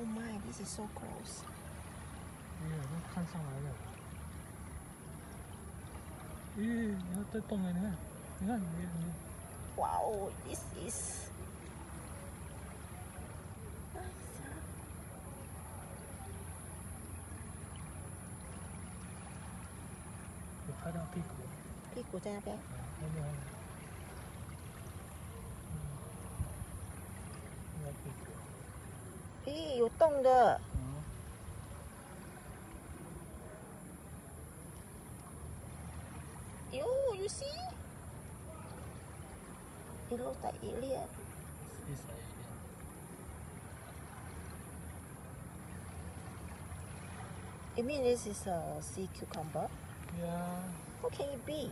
Oh my, this is so gross. Wow, this is...屁股有洞的 You see? It looks like alien. It's like alien. You mean this is a sea cucumber? Yeah. How can it be?